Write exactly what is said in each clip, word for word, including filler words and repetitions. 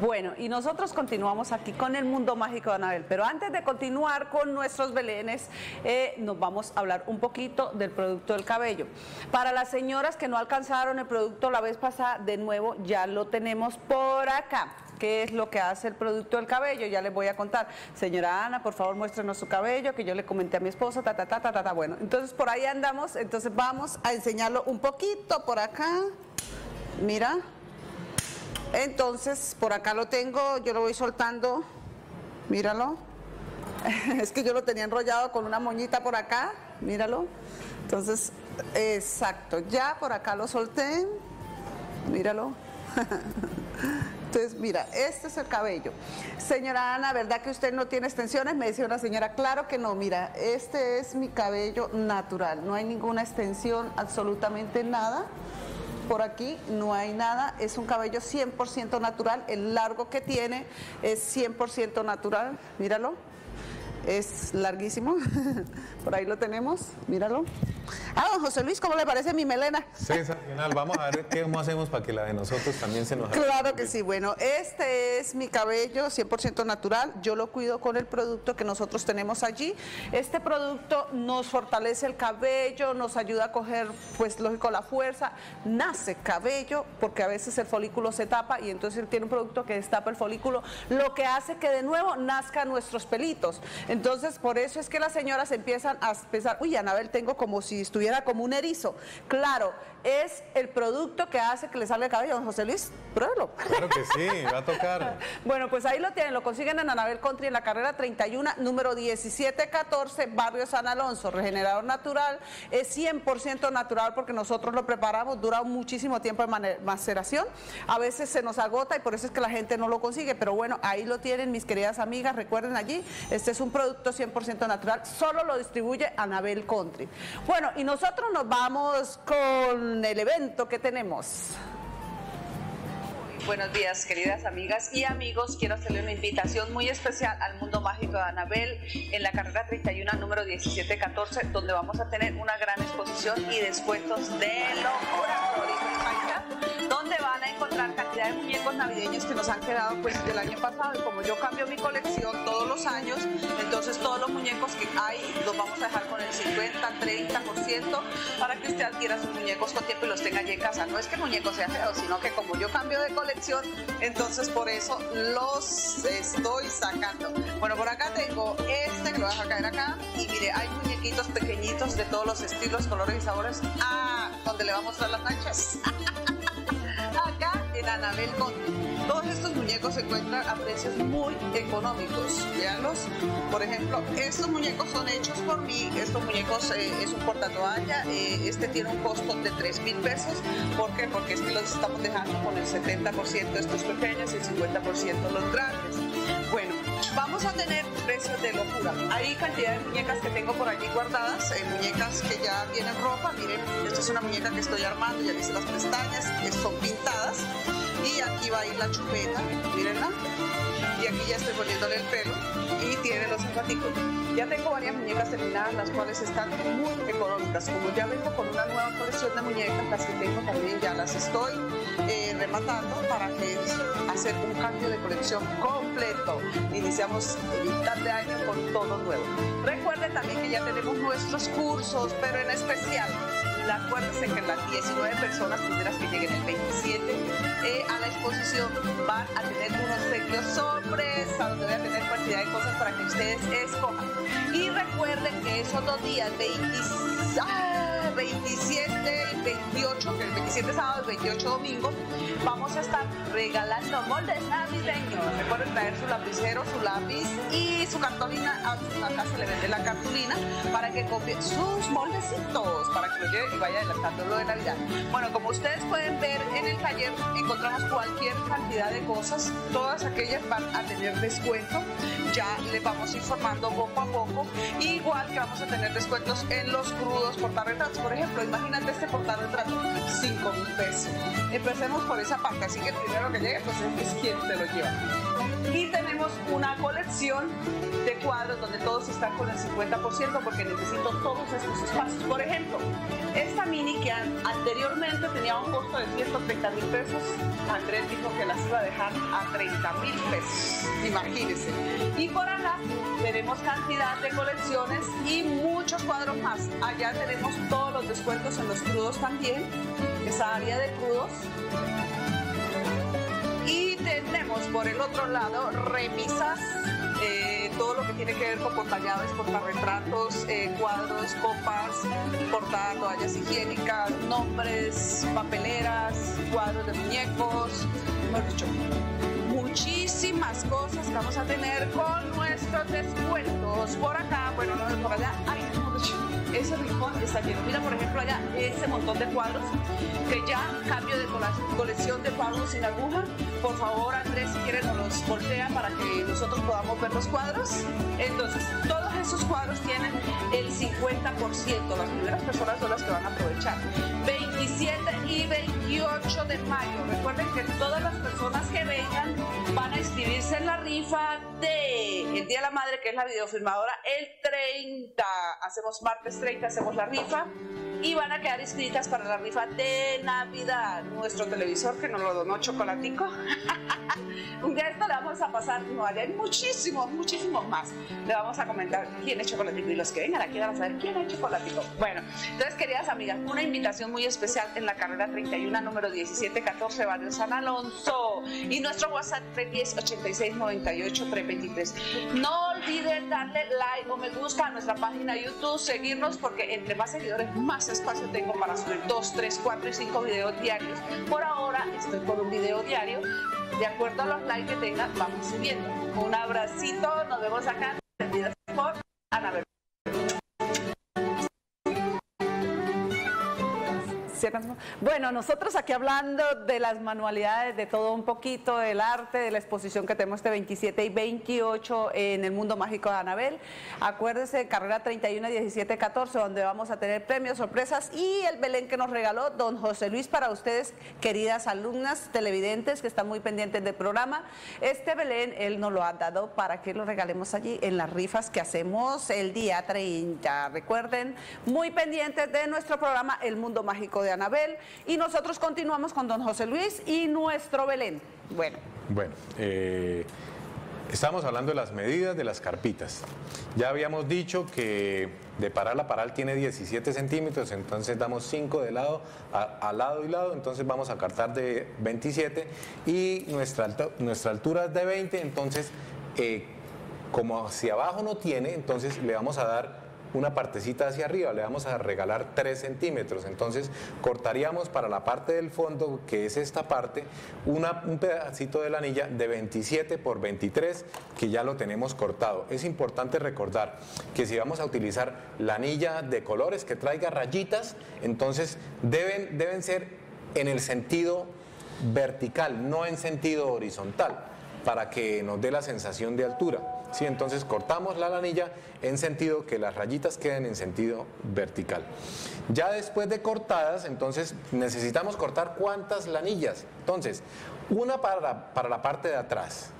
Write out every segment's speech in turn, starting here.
Bueno, y nosotros continuamos aquí con el Mundo Mágico de Anabel, pero antes de continuar con nuestros belenes, eh, nos vamos a hablar un poquito del producto del cabello. Para las señoras que no alcanzaron el producto la vez pasada, de nuevo ya lo tenemos por acá. ¿Qué es lo que hace el producto del cabello? Ya les voy a contar. Señora Ana, por favor, muéstrenos su cabello, que yo le comenté a mi esposa, ta, ta, ta, ta, ta, ta. Bueno, entonces por ahí andamos, entonces vamos a enseñarlo un poquito por acá. Mira. Entonces, por acá lo tengo, yo lo voy soltando, míralo. Es que yo lo tenía enrollado con una moñita por acá, míralo. Entonces, exacto, ya por acá lo solté, míralo. Entonces, mira, este es el cabello. Señora Ana, ¿verdad que usted no tiene extensiones? Me decía una señora, claro que no, mira, este es mi cabello natural, no hay ninguna extensión, absolutamente nada. Por aquí no hay nada, es un cabello cien por ciento natural, el largo que tiene es cien por ciento natural, míralo, es larguísimo, por ahí lo tenemos, míralo. Ah, don José Luis, ¿cómo le parece mi melena? Sensacional, vamos a ver cómo hacemos para que la de nosotros también se nos haga. Claro que sí, bueno, este es mi cabello cien por ciento natural, yo lo cuido con el producto que nosotros tenemos allí. Este producto nos fortalece el cabello, nos ayuda a coger, pues lógico, la fuerza, nace cabello, porque a veces el folículo se tapa y entonces tiene un producto que destapa el folículo, lo que hace que de nuevo nazcan nuestros pelitos. Entonces, por eso es que las señoras empiezan a pensar, uy, Anabel, tengo como si estuviera como un erizo. Claro, es el producto que hace que le salga el cabello. Don José Luis, pruébelo. Claro que sí, va a tocar. Bueno, pues ahí lo tienen, lo consiguen en Anabel Country, en la carrera treinta y uno, número diecisiete catorce, barrio San Alonso. Regenerador natural, es cien por ciento natural porque nosotros lo preparamos, dura muchísimo tiempo de maceración. A veces se nos agota y por eso es que la gente no lo consigue, pero bueno, ahí lo tienen, mis queridas amigas, recuerden allí, este es un producto cien por ciento natural, solo lo distribuye Anabel Country. Bueno, y nosotros nos vamos con el evento que tenemos. Buenos días, queridas amigas y amigos. Quiero hacerle una invitación muy especial al Mundo Mágico de Anabel en la carrera treinta y uno, número diecisiete catorce, donde vamos a tener una gran exposición y descuentos de locura, donde van a encontrar cantidad de muñecos navideños que nos han quedado pues del año pasado. Y como yo cambio mi colección todos los años, entonces todos los muñecos que hay los vamos a dejar con el cincuenta, treinta por ciento para que usted adquiera sus muñecos con tiempo y los tenga allí en casa. No es que el muñeco sea feo, sino que como yo cambio de colección, entonces por eso los estoy sacando. Bueno, por acá tengo este que lo voy a caer acá y mire, hay muñequitos pequeñitos de todos los estilos, colores y sabores. Ah, donde le va a mostrar las manchas. Acá en Anabel Country. Todos estos muñecos se encuentran a precios muy económicos, veanlos. Por ejemplo, estos muñecos son hechos por mí, estos muñecos eh, es un portatoalla, eh, este tiene un costo de tres mil pesos, ¿por qué? Porque es que los estamos dejando con el setenta por ciento estos pequeños y el cincuenta por ciento los grandes. Bueno, vamos a tener precios de locura, hay cantidad de muñecas que tengo por allí guardadas, eh, muñecas que ya tienen ropa, miren, esta es una muñeca que estoy armando, ya hice las pestañas, eh, son pintadas. Y aquí va a ir la chupeta, mírenla, y aquí ya estoy poniéndole el pelo y tiene los zapaticos. Ya tengo varias muñecas terminadas, las cuales están muy económicas. Como ya vengo con una nueva colección de muñecas, las que tengo también ya las estoy eh, rematando para que hacer un cambio de colección completo. Iniciamos mitad de año con todo nuevo. Recuerden también que ya tenemos nuestros cursos, pero en especial, acuérdense que las diecinueve personas primeras que lleguen el veintisiete eh, a la exposición van a tener unos obsequios sorpresa, donde voy a tener cantidad de cosas para que ustedes escojan. Y recuerden que esos dos días, veintisiete y veintiocho, que el veintisiete es sábado y el veintiocho domingo, vamos a estar regalando moldes navideños. Recuerden traer su lapicero, su lápiz y su cartulina. Acá se le vende la cartulina para que copien sus moldecitos, para que lo lleven y vaya adelantando lo de Navidad. Bueno, como ustedes pueden ver en el taller, encontramos cualquier cantidad de cosas, todas aquellas van a tener descuento, ya les vamos informando poco a poco, igual que vamos a tener descuentos en los crudos portarretratos, por ejemplo, imagínate este portarretrato, cinco mil pesos. Empecemos por esa parte, así que el primero que llegue, pues es quien te lo lleva. Y tenemos una colección de cuadros donde todos están con el cincuenta por ciento porque necesito todos estos espacios. Por ejemplo, esta mini que anteriormente tenía un costo de ciento treinta mil pesos, Andrés dijo que las iba a dejar a treinta mil pesos, imagínense. Y por acá tenemos cantidad de colecciones y muchos cuadros más. Allá tenemos todos los descuentos en los crudos también, esa área de crudos. Y tenemos por el otro lado remisas, eh, todo lo que tiene que ver con portallaves, portarretratos, eh, cuadros, copas, portadas, toallas higiénicas, nombres, papeleras, cuadros de muñecos, mejor dicho, muchísimas cosas que vamos a tener con nuestros descuentos. Por acá, bueno, no, por allá, ay, ese rincón está lleno. Mira, por ejemplo, allá ese montón de cuadros que ya cambio de colección de cuadros sin aguja. Por favor, Andrés, si quieres nos los voltea para que nosotros podamos ver los cuadros. Entonces, todos esos cuadros tienen el cincuenta por ciento. Las primeras personas son las que van a aprovechar. veintisiete y veintiocho de mayo. Recuerden que todas las personas que vengan van a inscribirse en la rifa de el Día de la Madre, que es la videofilmadora, el treinta. Hacemos martes treinta, hacemos la rifa y van a quedar inscritas para la rifa de Navidad. Nuestro televisor que nos lo donó Chocolatico. Un día esto le vamos a pasar, no, hay muchísimos, muchísimos más. Le vamos a comentar quién es Chocolatico y los que vengan aquí van a saber quién es Chocolatico. Bueno, entonces, queridas amigas, una invitación muy especial en la carrera treinta y uno, número diecisiete catorce, barrio San Alonso. Y nuestro WhatsApp tres diez, ochenta y seis, noventa y ocho, trescientos veintitrés. No olviden darle like o me gusta a nuestra página de YouTube, seguirnos, porque entre más seguidores, más espacio tengo para subir dos, tres, cuatro y cinco videos diarios. Por ahora estoy con un video diario. De acuerdo a los likes que tengan, vamos subiendo. Un abracito, nos vemos acá en Belenes College, Anabel. Bueno, nosotros aquí hablando de las manualidades, de todo un poquito, del arte, de la exposición que tenemos este veintisiete y veintiocho en el Mundo Mágico de Anabel. Acuérdense, carrera treinta y uno, diecisiete, catorce, donde vamos a tener premios, sorpresas y el Belén que nos regaló don José Luis para ustedes, queridas alumnas, televidentes que están muy pendientes del programa. Este Belén él nos lo ha dado para que lo regalemos allí en las rifas que hacemos el día treinta. Recuerden, muy pendientes de nuestro programa El Mundo Mágico de Anabel, y nosotros continuamos con don José Luis y nuestro Belén. Bueno, bueno eh, estamos hablando de las medidas de las carpitas. Ya habíamos dicho que de paral a paral tiene diecisiete centímetros, entonces damos cinco de lado a, a lado y lado, entonces vamos a cartar de veintisiete y nuestra, alto, nuestra altura es de veinte, entonces eh, como hacia abajo no tiene, entonces le vamos a dar una partecita hacia arriba, le vamos a regalar tres centímetros, entonces cortaríamos para la parte del fondo, que es esta parte, una, un pedacito de la anilla de veintisiete por veintitrés, que ya lo tenemos cortado. Es importante recordar que si vamos a utilizar la anilla de colores que traiga rayitas, entonces deben, deben ser en el sentido vertical, no en sentido horizontal, para que nos dé la sensación de altura. Sí, entonces cortamos la anilla en sentido que las rayitas queden en sentido vertical. Ya después de cortadas, entonces necesitamos cortar ¿cuántas lanillas? Entonces, una para la, para la parte de atrás,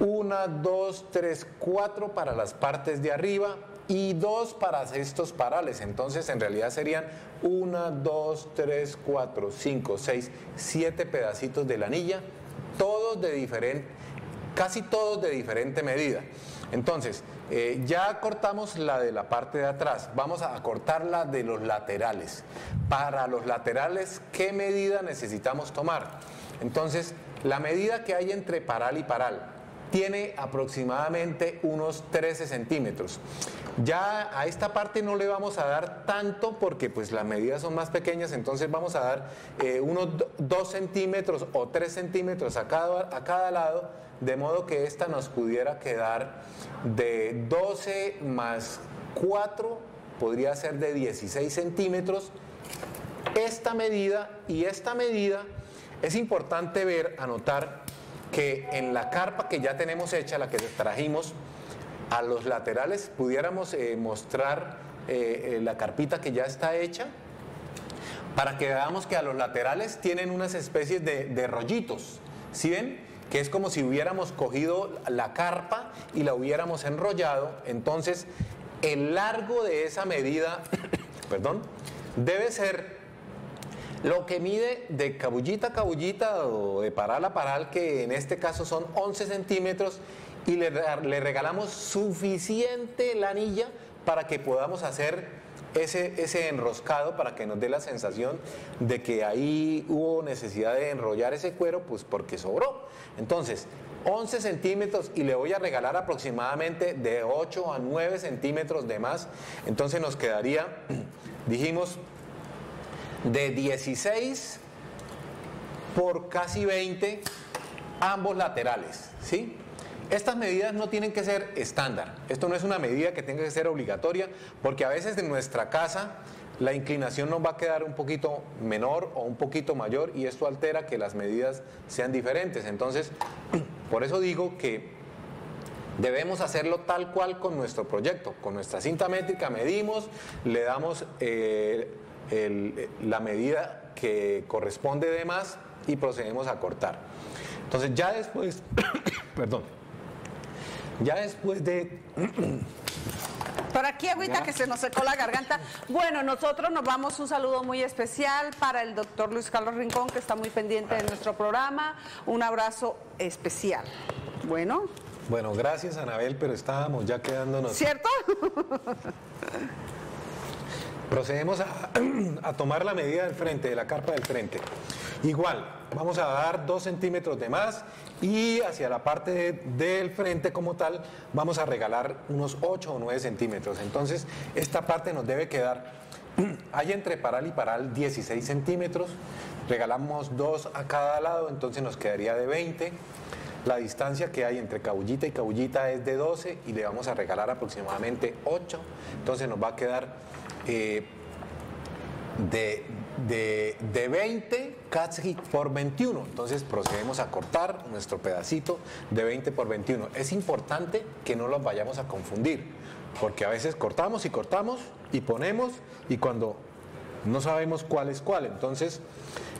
una, dos, tres, cuatro para las partes de arriba y dos para estos parales. Entonces, en realidad serían una, dos, tres, cuatro, cinco, seis, siete pedacitos de lanilla, todos de diferente, casi todos de diferente medida. Entonces, eh, ya cortamos la de la parte de atrás, vamos a cortar la de los laterales. Para los laterales, ¿qué medida necesitamos tomar? Entonces, la medida que hay entre paral y paral tiene aproximadamente unos trece centímetros. Ya a esta parte no le vamos a dar tanto porque pues las medidas son más pequeñas, entonces vamos a dar eh, unos dos centímetros o tres centímetros a cada, a cada lado, de modo que esta nos pudiera quedar de doce más cuatro, podría ser de dieciséis centímetros. Esta medida y esta medida es importante ver, anotar, que en la carpa que ya tenemos hecha, la que trajimos, a los laterales pudiéramos eh, mostrar eh, eh, la carpita que ya está hecha, para que veamos que a los laterales tienen unas especies de, de rollitos, ¿sí ven? Que es como si hubiéramos cogido la carpa y la hubiéramos enrollado. Entonces, el largo de esa medida, perdón, debe ser lo que mide de cabullita a cabullita o de paral a paral, que en este caso son once centímetros, y le, le regalamos suficiente la anilla para que podamos hacer ese, ese enroscado, para que nos dé la sensación de que ahí hubo necesidad de enrollar ese cuero, pues porque sobró. Entonces, once centímetros, y le voy a regalar aproximadamente de ocho a nueve centímetros de más. Entonces nos quedaría, dijimos, de dieciséis por casi veinte ambos laterales, ¿sí? Estas medidas no tienen que ser estándar. Esto no es una medida que tenga que ser obligatoria, porque a veces en nuestra casa la inclinación nos va a quedar un poquito menor o un poquito mayor, y esto altera que las medidas sean diferentes. Entonces, por eso digo que debemos hacerlo tal cual con nuestro proyecto. Con nuestra cinta métrica medimos, le damos eh, el, la medida que corresponde de más y procedemos a cortar. Entonces, ya después, perdón. Ya después de... Por aquí, agüita, que se nos secó la garganta. Bueno, nosotros nos vamos. Un saludo muy especial para el doctor Luis Carlos Rincón, que está muy pendiente de nuestro programa. Un abrazo especial. Bueno. Bueno, gracias, Anabel, pero estábamos ya quedándonos... ¿Cierto? Procedemos a, a tomar la medida del frente, de la carpa del frente. Igual. Vamos a dar dos centímetros de más, y hacia la parte de, del frente como tal vamos a regalar unos ocho o nueve centímetros. Entonces, esta parte nos debe quedar, hay entre paral y paral dieciséis centímetros, regalamos dos a cada lado, entonces nos quedaría de veinte. La distancia que hay entre cabullita y cabullita es de doce, y le vamos a regalar aproximadamente ocho. Entonces nos va a quedar eh, de... De, de veinte casi por veintiuno. Entonces procedemos a cortar nuestro pedacito de veinte por veintiuno. Es importante que no los vayamos a confundir, porque a veces cortamos y cortamos y ponemos, y cuando no sabemos cuál es cuál, entonces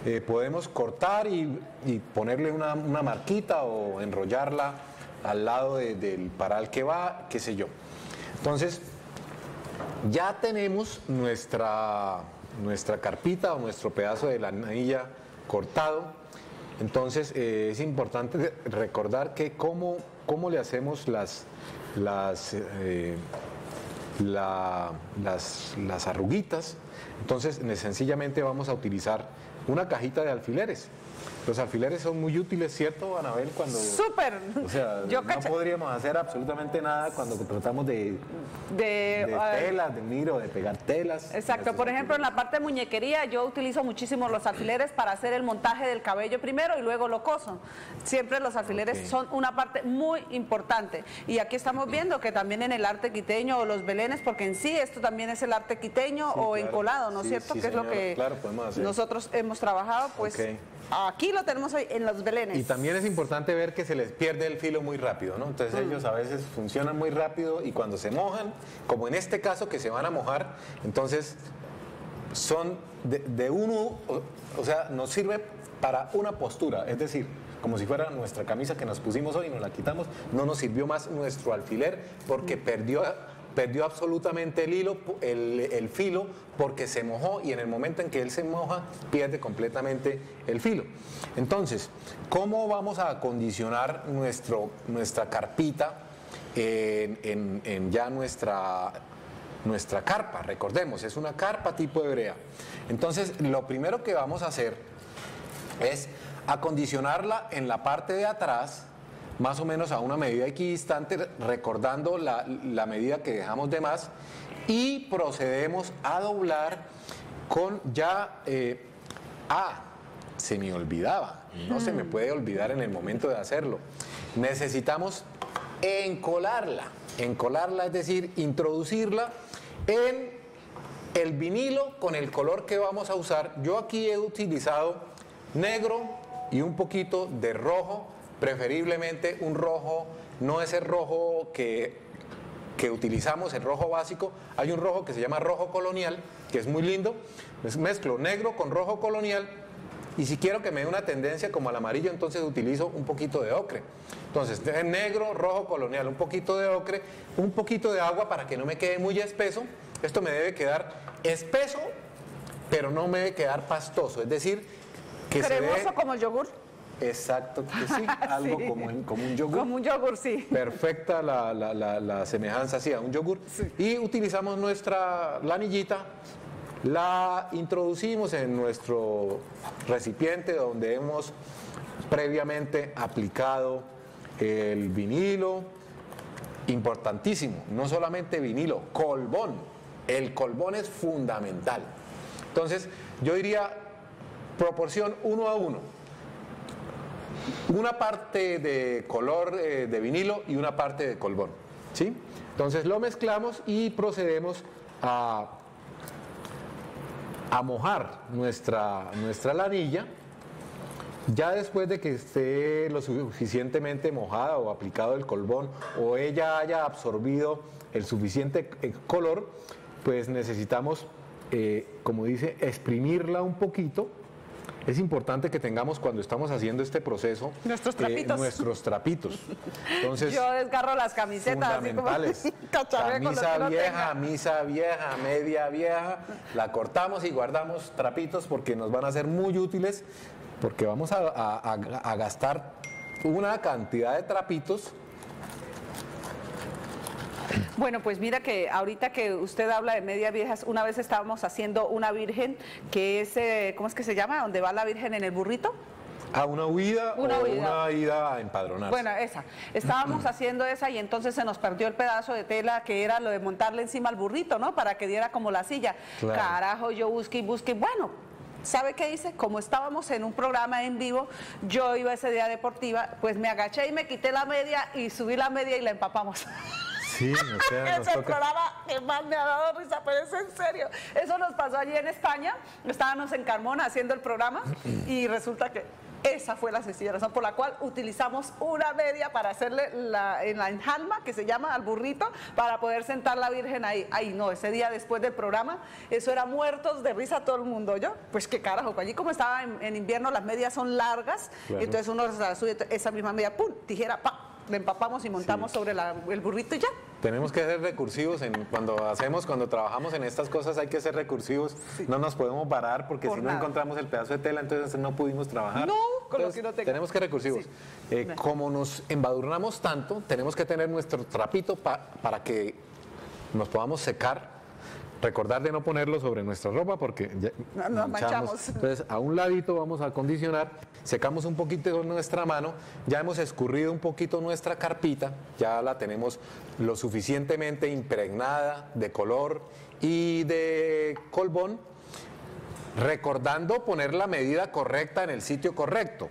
eh, podemos cortar y, y ponerle una, una marquita o enrollarla al lado de, del paral que va, qué sé yo. Entonces ya tenemos nuestra... nuestra carpita o nuestro pedazo de la anilla cortado. Entonces eh, es importante recordar que cómo, cómo le hacemos las, las, eh, la, las, las arruguitas. Entonces sencillamente vamos a utilizar una cajita de alfileres. Los alfileres son muy útiles, ¿cierto, Anabel? Cuando, ¡súper! O sea, Yo no cacha... podríamos hacer absolutamente nada cuando tratamos de, de, de uh, telas, de miro, de pegar telas. Exacto. Por ejemplo, alfileres. En la parte de muñequería yo utilizo muchísimo los alfileres para hacer el montaje del cabello primero y luego lo coso. Siempre los alfileres, okay, son una parte muy importante. Y aquí estamos viendo que también en el arte quiteño o los belenes, porque en sí esto también es el arte quiteño, sí, o claro, encolado, ¿no es sí, cierto? Sí, que señora, es lo que claro, podemos hacer. Nosotros hemos trabajado, pues... Okay. Aquí lo tenemos hoy en los belenes. Y también es importante ver que se les pierde el filo muy rápido, ¿no? Entonces mm. ellos a veces funcionan muy rápido, y cuando se mojan, como en este caso que se van a mojar, entonces son de, de uno, o, o sea, nos sirve para una postura, es decir, como si fuera nuestra camisa que nos pusimos hoy y nos la quitamos, no nos sirvió más nuestro alfiler porque mm. perdió... Perdió absolutamente el hilo, el, el filo, porque se mojó, y en el momento en que él se moja, pierde completamente el filo. Entonces, ¿cómo vamos a acondicionar nuestro, nuestra carpita en, en, en ya nuestra, nuestra carpa? Recordemos, es una carpa tipo hebrea. Entonces, lo primero que vamos a hacer es acondicionarla en la parte de atrás, más o menos a una medida equidistante, recordando la, la medida que dejamos de más, y procedemos a doblar con ya... Eh, ah, se me olvidaba, no se me puede olvidar en el momento de hacerlo. Necesitamos encolarla, encolarla, es decir, introducirla en el vinilo con el color que vamos a usar. Yo aquí he utilizado negro y un poquito de rojo, preferiblemente un rojo, no ese rojo que, que utilizamos, el rojo básico. Hay un rojo que se llama rojo colonial, que es muy lindo. Mezclo negro con rojo colonial. Y si quiero que me dé una tendencia como al amarillo, entonces utilizo un poquito de ocre. Entonces, de negro, rojo colonial, un poquito de ocre, un poquito de agua para que no me quede muy espeso. Esto me debe quedar espeso, pero no me debe quedar pastoso. Es decir, que cremoso se debe... como el yogur. Exacto, que sí, algo sí. Como, en, como un yogur. Como un yogur, sí. Perfecta la, la, la, la semejanza, sí, a un yogur. Sí. Y utilizamos nuestra lanillita. La introducimos en nuestro recipiente donde hemos previamente aplicado el vinilo. Importantísimo, no solamente vinilo, colbón. El colbón es fundamental. Entonces, yo diría proporción uno a uno. Una parte de color eh, de vinilo y una parte de colbón, ¿sí? Entonces lo mezclamos y procedemos a... a mojar nuestra, nuestra lanilla. Ya después de que esté lo suficientemente mojada o aplicado el colbón, o ella haya absorbido el suficiente color, pues necesitamos, eh, como dice, exprimirla un poquito. Es importante que tengamos, cuando estamos haciendo este proceso, nuestros trapitos. Eh, nuestros trapitos. Entonces, yo desgarro las camisetas. Fundamentales. Así como camisa con vieja, no misa vieja, media vieja. La cortamos y guardamos trapitos porque nos van a ser muy útiles, porque vamos a, a, a gastar una cantidad de trapitos. Bueno, pues mira que ahorita que usted habla de medias viejas, una vez estábamos haciendo una virgen, que es, eh, ¿cómo es que se llama? ¿Dónde va la virgen en el burrito? ¿A una huida una o huida. una ida a empadronarse? Bueno, esa. Estábamos haciendo esa y entonces se nos perdió el pedazo de tela que era lo de montarle encima al burrito, ¿no? Para que diera como la silla. Claro. Carajo, yo busqué y busqué. Bueno, ¿sabe qué hice? Como estábamos en un programa en vivo, yo iba ese día deportiva, pues me agaché y me quité la media y subí la media y la empapamos. Sí, o sea, es el programa que más me ha dado risa, pero es en serio. Eso nos pasó allí en España. Estábamos en Carmona haciendo el programa y resulta que esa fue la sencilla razón por la cual utilizamos una media para hacerle la, en la enjalma, que se llama, al burrito, para poder sentar la virgen ahí. Ay, no, ese día después del programa, eso era muertos de risa todo el mundo. Yo, pues qué carajo, allí como estaba en, en invierno, las medias son largas, claro. Entonces uno sube esa misma media, pum, tijera, pa. Le empapamos y montamos sí. sobre la, el burrito y ya. Tenemos que ser recursivos en, cuando hacemos, cuando trabajamos en estas cosas hay que ser recursivos. Sí. No nos podemos parar porque Por si nada. no encontramos el pedazo de tela, entonces no pudimos trabajar. No, con entonces, lo que no tengo. Tenemos que recursivos. Sí. Eh, no. Como nos embadurnamos tanto, tenemos que tener nuestro trapito pa, para que nos podamos secar. Recordar de no ponerlo sobre nuestra ropa porque ya nos manchamos. manchamos. Entonces, a un ladito vamos a acondicionar, secamos un poquito con nuestra mano, ya hemos escurrido un poquito nuestra carpita, ya la tenemos lo suficientemente impregnada de color y de colbón, recordando poner la medida correcta en el sitio correcto,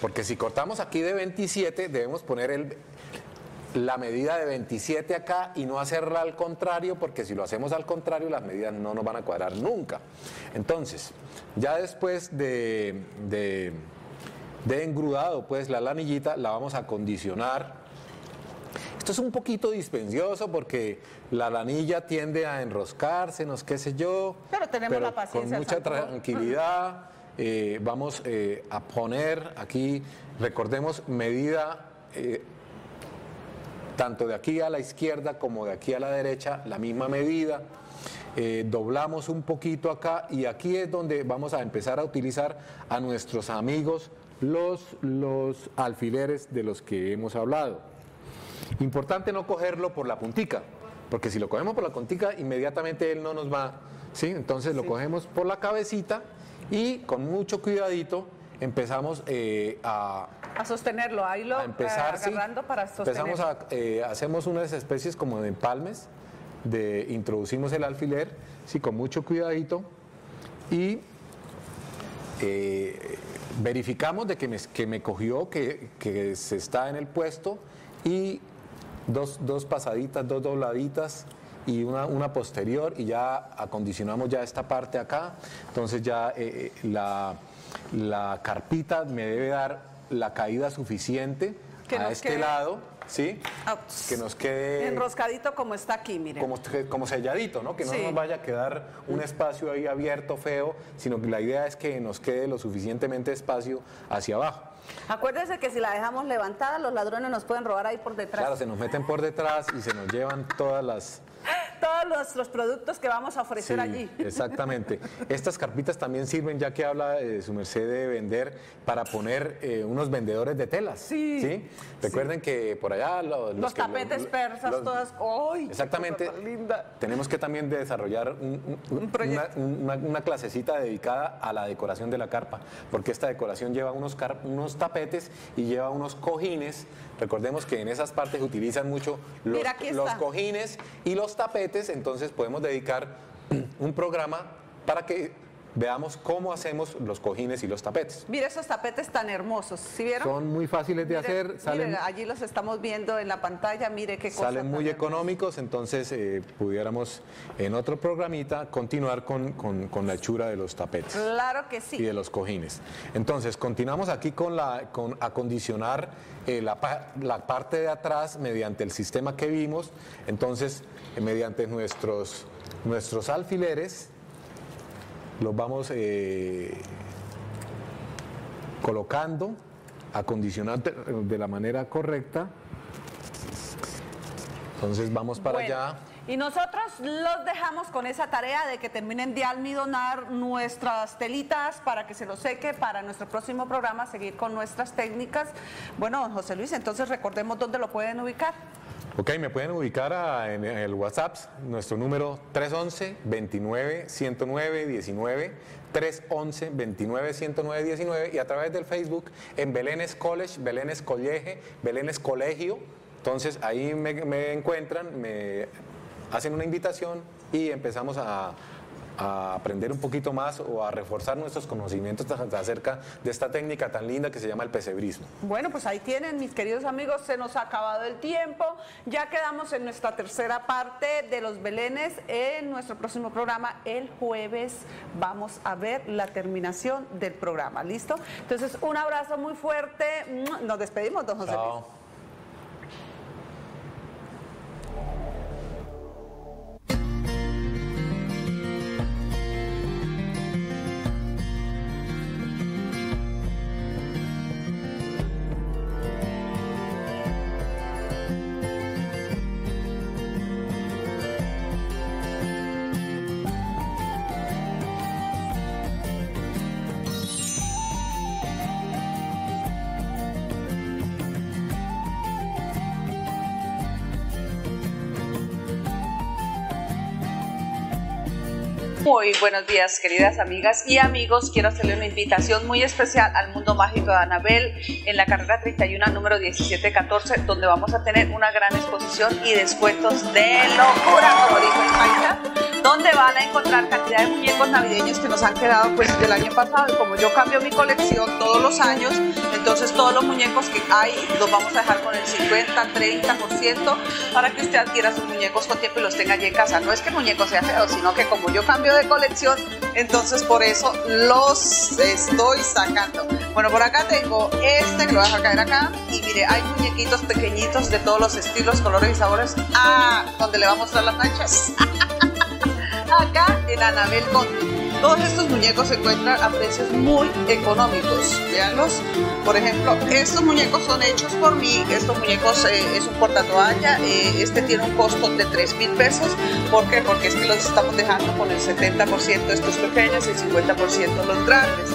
porque si cortamos aquí de veintisiete, debemos poner el... la medida de veintisiete acá y no hacerla al contrario, porque si lo hacemos al contrario las medidas no nos van a cuadrar nunca. Entonces, ya después de, de, de engrudado pues la lanillita, la vamos a acondicionar. Esto es un poquito dispensioso porque la lanilla tiende a enroscarse, no qué sé yo, pero tenemos pero la paciencia, con mucha tranquilidad. eh, vamos eh, a poner aquí, recordemos, medida eh, tanto de aquí a la izquierda como de aquí a la derecha, la misma medida. Eh, doblamos un poquito acá y aquí es donde vamos a empezar a utilizar a nuestros amigos los, los alfileres de los que hemos hablado. Importante no cogerlo por la puntica, porque si lo cogemos por la puntica, inmediatamente él no nos va, ¿sí? Entonces lo sí. cogemos por la cabecita y con mucho cuidadito empezamos eh, a... a sostenerlo, ahí lo empezar, agarrando sí. para sostenerlo. Empezamos a, eh, hacemos unas especies como de empalmes, de, introducimos el alfiler, sí, con mucho cuidadito y eh, verificamos de que me, que me cogió, que, que se está en el puesto y dos, dos pasaditas, dos dobladitas y una, una posterior y ya acondicionamos ya esta parte acá. Entonces ya eh, la, la carpita me debe dar la caída suficiente que a este quede... lado, ¿sí? Ups. Que nos quede... enroscadito como está aquí, miren. Como, como selladito, ¿no? Que no sí. nos vaya a quedar un espacio ahí abierto, feo, sino que la idea es que nos quede lo suficientemente espacio hacia abajo. Acuérdense que si la dejamos levantada, los ladrones nos pueden robar ahí por detrás. Claro, se nos meten por detrás y se nos llevan todas las... todos los, los productos que vamos a ofrecer sí, allí. Exactamente. Estas carpitas también sirven, ya que habla eh, su merced de vender, para poner eh, unos vendedores de telas. Sí. ¿Sí? Recuerden sí. que por allá... Los, los, los que, tapetes los, persas, los, todas... ¡Ay! Exactamente. Linda. Tenemos que también desarrollar un, un, un una, una, una clasecita dedicada a la decoración de la carpa, porque esta decoración lleva unos, car, unos tapetes y lleva unos cojines. Recordemos que en esas partes utilizan mucho los, los cojines y los tapetes, entonces podemos dedicar un programa para que veamos cómo hacemos los cojines y los tapetes. Mira esos tapetes tan hermosos, ¿sí vieron? Son muy fáciles de mire, hacer. Salen, mire, allí los estamos viendo en la pantalla, mire qué cosa. Salen muy económicos, entonces eh, pudiéramos en otro programita continuar con, con, con la hechura de los tapetes. Claro que sí. Y de los cojines. Entonces, continuamos aquí con, la, con acondicionar eh, la, la parte de atrás mediante el sistema que vimos. Entonces, eh, mediante nuestros, nuestros alfileres... los vamos eh, colocando, acondicionando de la manera correcta. Entonces vamos para bueno, allá. Y nosotros los dejamos con esa tarea de que terminen de almidonar nuestras telitas para que se los seque para nuestro próximo programa, seguir con nuestras técnicas. Bueno, don José Luis, entonces recordemos dónde lo pueden ubicar. Ok, me pueden ubicar a, en el WhatsApp, nuestro número tres once, veintinueve, ciento nueve, diecinueve, tres once, veintinueve, ciento nueve, diecinueve, y a través del Facebook en Belenes College, Belenes College, Belenes Colegio. Entonces ahí me, me encuentran, me hacen una invitación y empezamos a... a aprender un poquito más o a reforzar nuestros conocimientos acerca de esta técnica tan linda que se llama el pesebrismo. Bueno, pues ahí tienen, mis queridos amigos, se nos ha acabado el tiempo, ya quedamos en nuestra tercera parte de los belenes. En nuestro próximo programa, el jueves, vamos a ver la terminación del programa, ¿listo? Entonces, un abrazo muy fuerte, nos despedimos, don José Luis. Muy buenos días, queridas amigas y amigos. Quiero hacerle una invitación muy especial al Mundo Mágico de Anabel en la carrera treinta y uno, número diecisiete catorce, donde vamos a tener una gran exposición y descuentos de locura, como dijo el paisa, donde van a encontrar cantidad de muñecos navideños que nos han quedado pues del año pasado. Y como yo cambio mi colección todos los años, entonces todos los muñecos que hay los vamos a dejar con el cincuenta, treinta por ciento para que usted adquiera sus muñecos con tiempo y los tenga allí en casa. No es que el muñeco sea feo, sino que como yo cambio de colección, entonces por eso los estoy sacando. Bueno, por acá tengo este que lo voy a caer acá y mire, hay muñequitos pequeñitos de todos los estilos, colores y sabores. Ah, donde le va a mostrar las manchas. Acá en Anabel Conti. Todos estos muñecos se encuentran a precios muy económicos, veanlos. Por ejemplo, estos muñecos son hechos por mí, estos muñecos eh, es un portatoalla, eh, este tiene un costo de tres mil pesos. ¿Por qué? Porque es que los estamos dejando con el setenta por ciento estos pequeños y el cincuenta por ciento los grandes.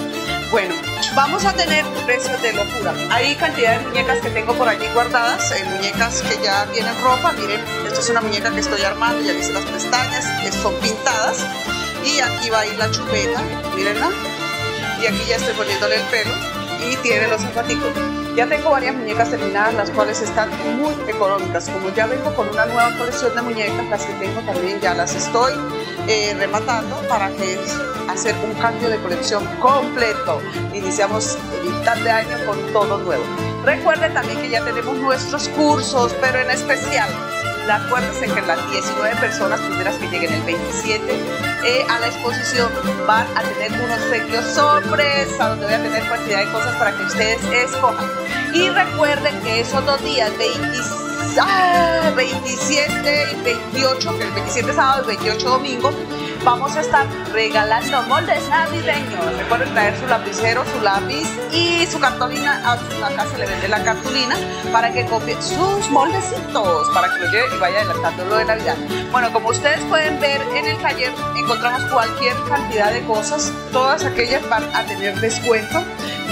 Bueno, vamos a tener precios de locura. Hay cantidad de muñecas que tengo por allí guardadas, eh, muñecas que ya tienen ropa. Miren, esta es una muñeca que estoy armando, ya hice las pestañas, eh, son pintadas. Y aquí va a ir la chupeta, mírenla. Y aquí ya estoy poniéndole el pelo y tiene los zapaticos. Ya tengo varias muñecas terminadas, las cuales están muy económicas. Como ya vengo con una nueva colección de muñecas, las que tengo también ya las estoy eh, rematando para que hacer un cambio de colección completo. Iniciamos mitad de año con todo nuevo. Recuerden también que ya tenemos nuestros cursos, pero en especial la acuérdense que las diecinueve personas primeras que lleguen el veintisiete eh, a la exposición van a tener unos obsequios sorpresa, donde voy a tener cantidad de cosas para que ustedes escojan. Y recuerden que esos dos días, veintisiete y veintiocho, que el veintisiete es sábado y veintiocho domingo, vamos a estar regalando moldes navideños. Recuerden traer su lapicero, su lápiz y su cartulina. Acá se le vende la cartulina para que copien sus moldecitos, para que lo lleve y vaya adelantando lo de Navidad. Bueno, como ustedes pueden ver en el taller, encontramos cualquier cantidad de cosas. Todas aquellas van a tener descuento.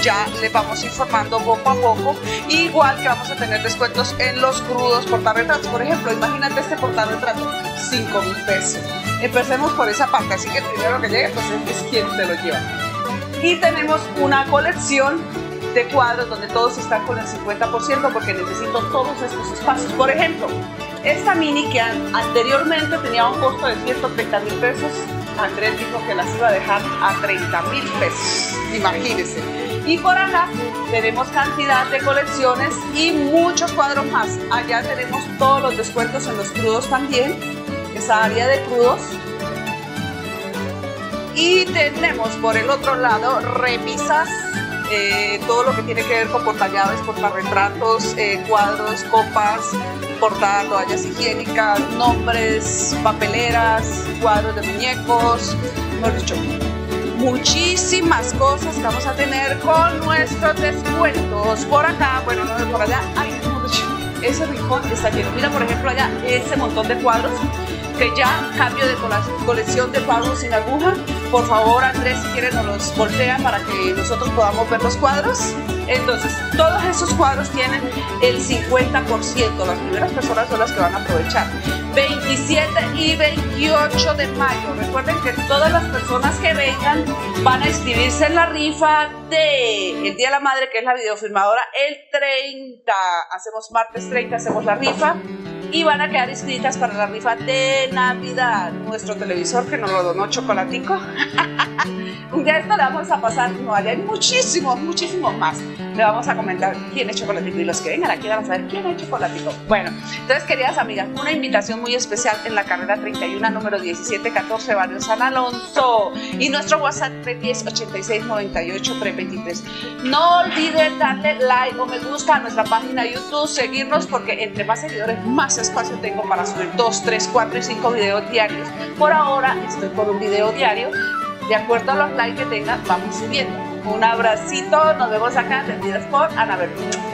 Ya les vamos informando poco a poco, igual que vamos a tener descuentos en los crudos portarretratos. Por ejemplo, imagínate este portarretrato, cinco mil pesos. Empecemos por esa parte, así que el primero que llegue pues es quien se lo lleva. Y tenemos una colección de cuadros donde todos están con el cincuenta por ciento porque necesito todos estos espacios. Por ejemplo, esta mini que anteriormente tenía un costo de ciento treinta mil pesos, Andrés dijo que las iba a dejar a treinta mil pesos, imagínense. Y por acá tenemos cantidad de colecciones y muchos cuadros más. Allá tenemos todos los descuentos en los crudos también, esa área de crudos. Y tenemos por el otro lado repisas, eh, todo lo que tiene que ver con portallaves, portarretratos, eh, cuadros, copas, portar toallas higiénicas, nombres, papeleras, cuadros de muñecos, mejor dicho, muchísimas cosas que vamos a tener con nuestros descuentos. Por acá, bueno, no, por allá, ay, ese rincón está lleno. Mira, por ejemplo, allá ese montón de cuadros que ya cambio de colección de cuadros sin aguja. Por favor, Andrés, si quieren nos los voltea para que nosotros podamos ver los cuadros. Entonces, todos esos cuadros tienen el cincuenta por ciento. Las primeras personas son las que van a aprovechar. veintisiete y veintiocho de mayo. Recuerden que todas las personas que vengan van a inscribirse en la rifa de el Día de la Madre, que es la videofilmadora, el treinta. Hacemos martes treinta, hacemos la rifa. Y van a quedar inscritas para la rifa de Navidad. Nuestro televisor que nos lo donó Chocolatico. Un día esto le vamos a pasar, no, allá hay muchísimos, muchísimos más. Le vamos a comentar quién es Chocolatico y los que vengan aquí van a saber quién es Chocolatico. Bueno, entonces, queridas amigas, una invitación muy especial en la carrera treinta y uno, número diecisiete catorce, barrio San Alonso. Y nuestro WhatsApp tres uno cero, ocho seis nueve ocho, tres dos tres. No olviden darle like o me gusta a nuestra página de YouTube, seguirnos, porque entre más seguidores, más espacio tengo para subir dos, tres, cuatro y cinco videos diarios. Por ahora estoy con un video diario. De acuerdo a los likes que tengan, vamos subiendo. Un abracito, nos vemos acá en Belenes College, Anabel.